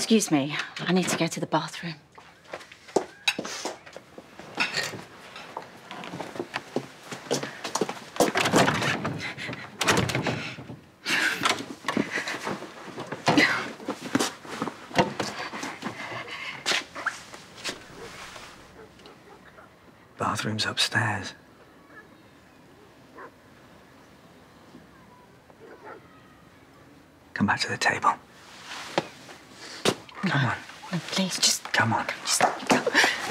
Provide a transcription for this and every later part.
Excuse me, I need to go to the bathroom. Bathroom's upstairs. Come back to the table. No. Come on. No, please, just... Come on. Just let me go.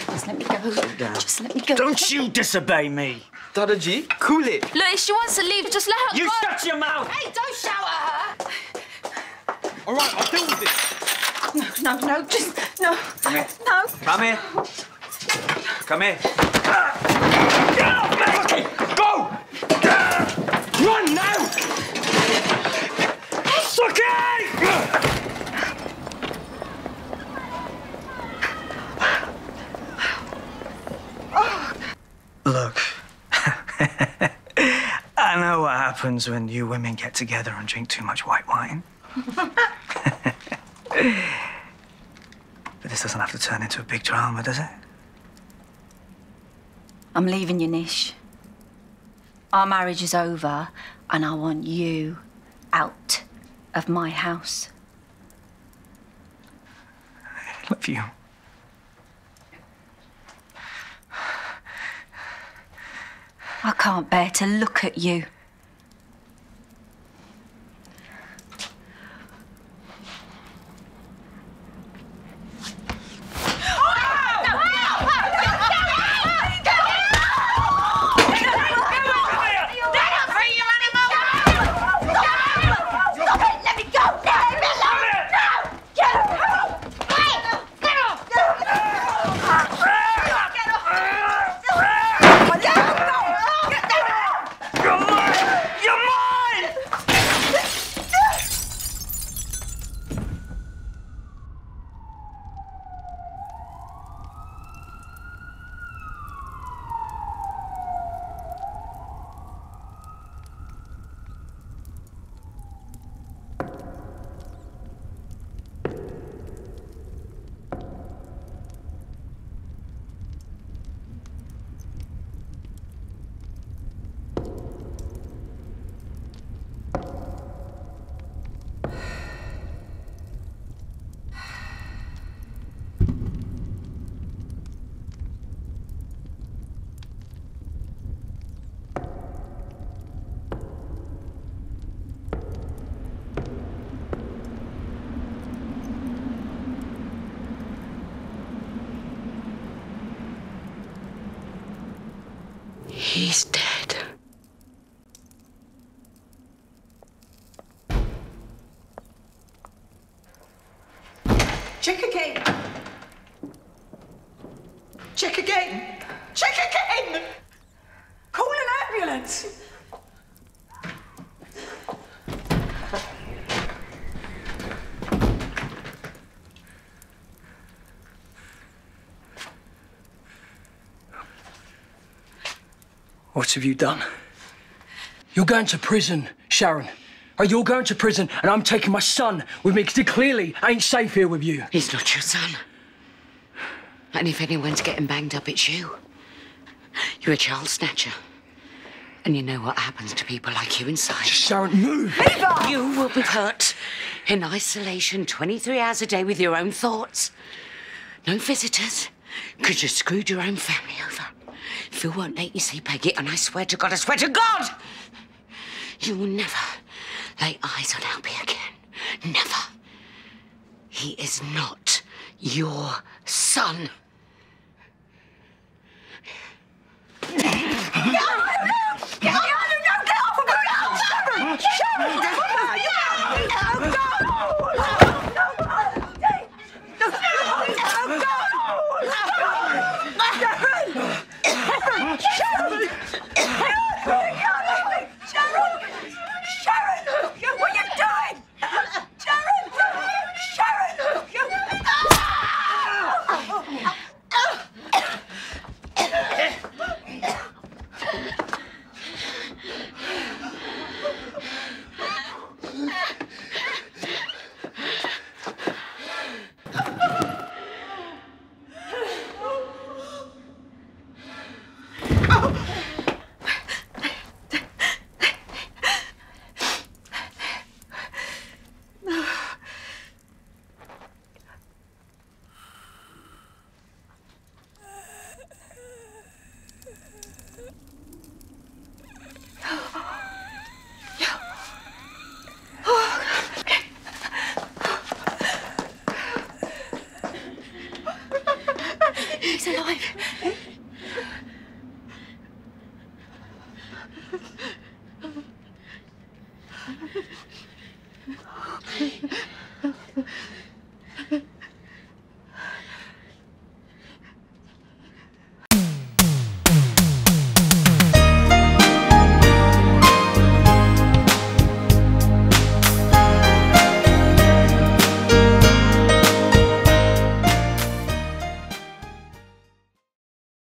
Just let me go. Sit down. Just let me go. Don't you disobey me. Dadaji, cool it. Look, if she wants to leave, just let her go. You shut your mouth! Hey, don't shout at her! All right, I'll deal with this. No, no, no, just... No. Come here. No. Come here. Come here. Go! Run now! Sucky! Look, I know what happens when you women get together and drink too much white wine. But this doesn't have to turn into a big drama, does it? I'm leaving you, Nish. Our marriage is over, and I want you out of my house. I love you. I can't bear to look at you. He's dead. Check again. Check again. Check again. Call an ambulance. What have you done? You're going to prison, Sharon. You're going to prison, and I'm taking my son with me, because he clearly ain't safe here with you. He's not your son. And if anyone's getting banged up, it's you. You're a child snatcher. And you know what happens to people like you inside. Sharon, move! Move on! You will be hurt in isolation 23 hours a day with your own thoughts. No visitors, because you screwed your own family over. Phil won't let you see Peggy, and I swear to God, you will never lay eyes on Albie again. Never. He is not your son. No! No! Get off! No! Get off! No! No! Sharon! Sharon! No! Go! Sharon! Sharon! Sharon! What are you doing? Sharon! Sharon! Sharon! alive.